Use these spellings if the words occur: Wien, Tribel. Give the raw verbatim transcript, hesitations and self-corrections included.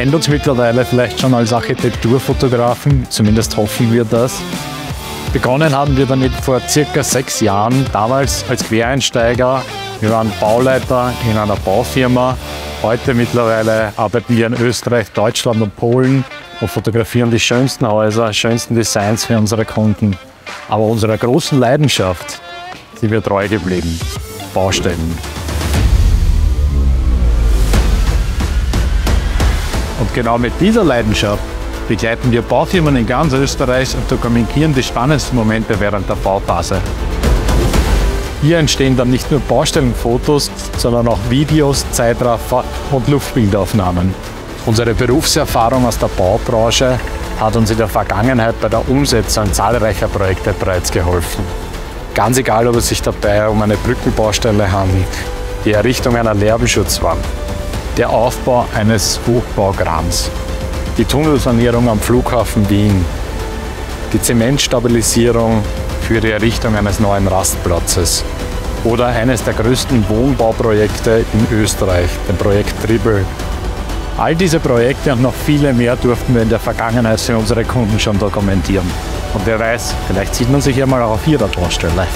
kennt uns mittlerweile vielleicht schon als Architekturfotografen, zumindest hoffen wir das. Begonnen haben wir damit vor circa sechs Jahren, damals als Quereinsteiger. Wir waren Bauleiter in einer Baufirma. Heute mittlerweile arbeiten wir in Österreich, Deutschland und Polen und fotografieren die schönsten Häuser, schönsten Designs für unsere Kunden. Aber unserer großen Leidenschaft sind wir treu geblieben: Baustellen. Und genau mit dieser Leidenschaft begleiten wir Baufirmen in ganz Österreich und dokumentieren die spannendsten Momente während der Bauphase. Hier entstehen dann nicht nur Baustellenfotos, sondern auch Videos, Zeitraffer und Luftbildaufnahmen. Unsere Berufserfahrung aus der Baubranche hat uns in der Vergangenheit bei der Umsetzung zahlreicher Projekte bereits geholfen. Ganz egal, ob es sich dabei um eine Brückenbaustelle handelt, die Errichtung einer Lärmschutzwand, der Aufbau eines Hochbaugrams, die Tunnelsanierung am Flughafen Wien, die Zementstabilisierung für die Errichtung eines neuen Rastplatzes oder eines der größten Wohnbauprojekte in Österreich, dem Projekt Tribel. All diese Projekte und noch viele mehr durften wir in der Vergangenheit für unsere Kunden schon dokumentieren. Und wer weiß, vielleicht sieht man sich ja mal auch auf ihrer Baustelle.